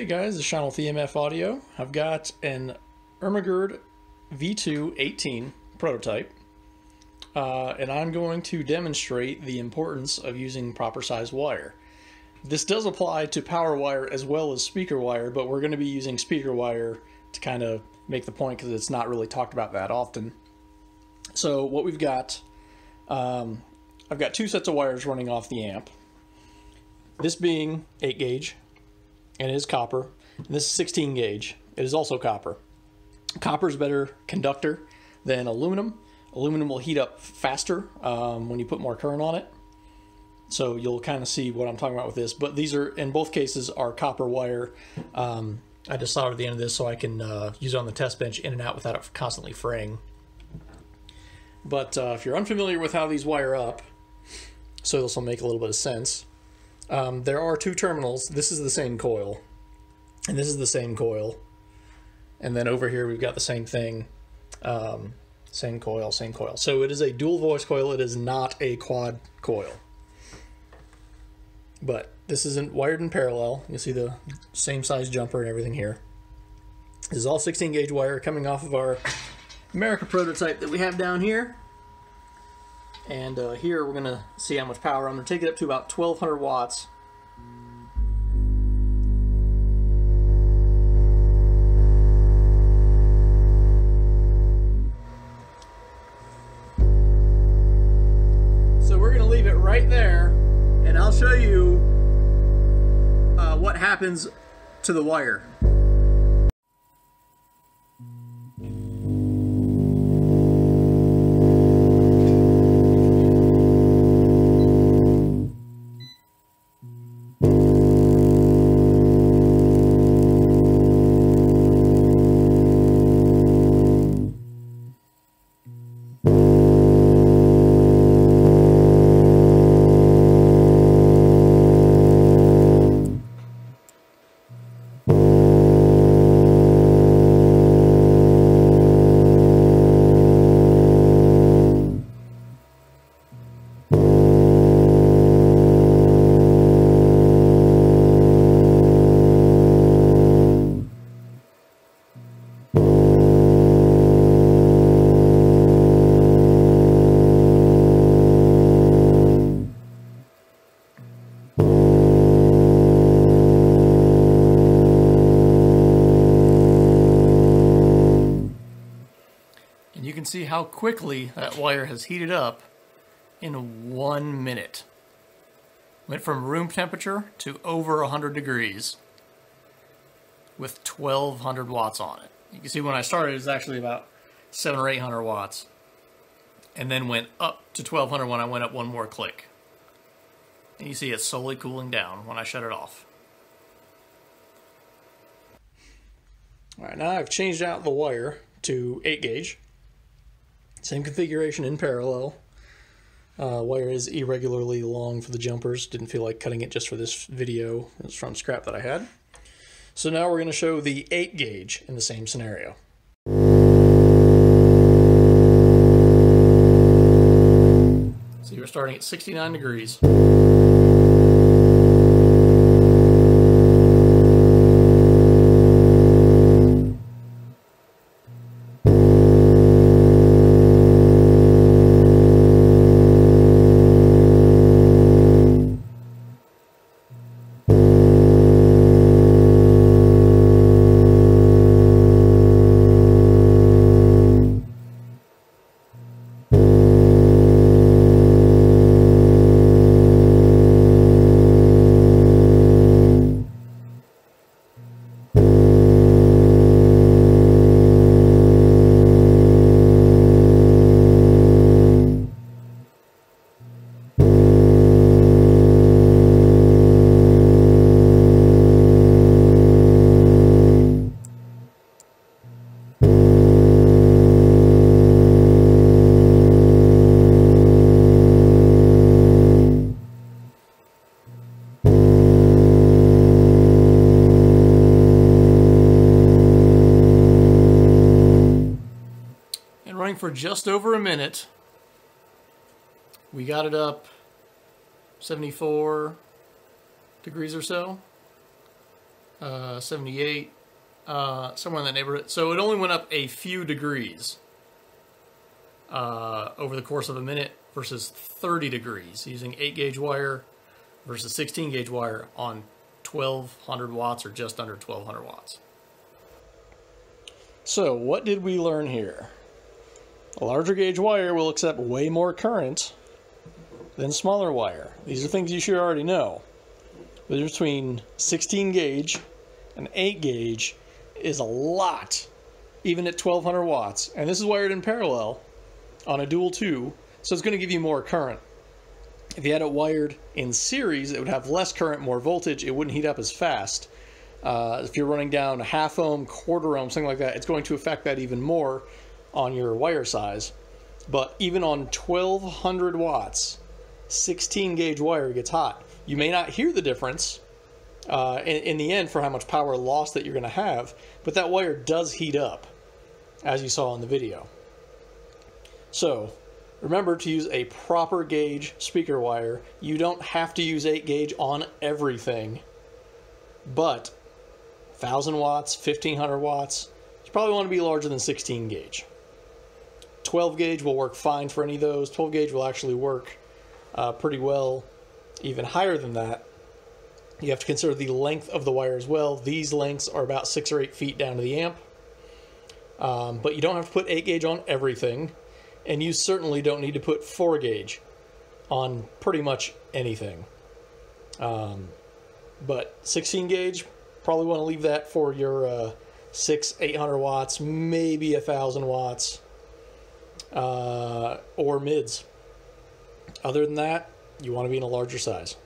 Hey guys, it's Shannon with EMF Audio. I've got an Ermagerd V2-18 prototype, and I'm going to demonstrate the importance of using proper size wire. This does apply to power wire as well as speaker wire, but we're going to be using speaker wire to kind of make the point because it's not really talked about that often. So what we've got, I've got two sets of wires running off the amp. This being 8 gauge. And it is copper. And this is 16 gauge. It is also copper. Copper is a better conductor than aluminum. Aluminum will heat up faster when you put more current on it. So you'll kind of see what I'm talking about with this. But these are, in both cases, are copper wire. I just soldered the end of this so I can use it on the test bench in and out without it constantly fraying. But if you're unfamiliar with how these wire up, so this will make a little bit of sense. There are two terminals. This is the same coil, and this is the same coil, and then over here we've got the same thing, same coil, same coil. So it is a dual voice coil. It is not a quad coil, but this isn't wired in parallel. You see the same size jumper and everything here. This is all 16 gauge wire coming off of our America prototype that we have down here. And here we're going to see how much power. I'm going to take it up to about 1200 watts. So we're going to leave it right there, and I'll show you what happens to the wire. See how quickly that wire has heated up in 1 minute. Went from room temperature to over 100 degrees with 1200 watts on it. You can see when I started it was actually about 700 or 800 watts, and then went up to 1200 when I went up one more click. And you see it's slowly cooling down when I shut it off. All right, now I've changed out the wire to 8 gauge. Same configuration in parallel. Wire is irregularly long for the jumpers. Didn't feel like cutting it just for this video. It was from scrap that I had. So now we're going to show the 8 gauge in the same scenario. So you're starting at 69 degrees. For just over a minute, we got it up 74 degrees or so, 78, somewhere in that neighborhood. So it only went up a few degrees over the course of a minute versus 30 degrees using 8-gauge wire versus 16-gauge wire on 1,200 watts or just under 1,200 watts. So what did we learn here? A larger gauge wire will accept way more current than smaller wire. These are things you should already know. The difference between 16 gauge and 8 gauge is a lot, even at 1,200 watts. And this is wired in parallel on a dual 2, so it's going to give you more current. If you had it wired in series, it would have less current, more voltage. It wouldn't heat up as fast. If you're running down 1/2 ohm, 1/4 ohm, something like that, it's going to affect that even more on your wire size. But even on 1,200 watts, 16 gauge wire gets hot. You may not hear the difference in the end for how much power loss that you're going to have, but that wire does heat up, as you saw in the video. So remember to use a proper gauge speaker wire. You don't have to use 8 gauge on everything, but 1,000 watts, 1,500 watts, you probably want to be larger than 16 gauge. 12 gauge will work fine for any of those. 12 gauge will actually work pretty well, even higher than that. You have to consider the length of the wire as well. These lengths are about 6 or 8 feet down to the amp, but you don't have to put 8 gauge on everything. And you certainly don't need to put 4 gauge on pretty much anything. But 16 gauge, probably want to leave that for your 800 watts, maybe 1,000 watts, or mids. Other than that, you want to be in a larger size.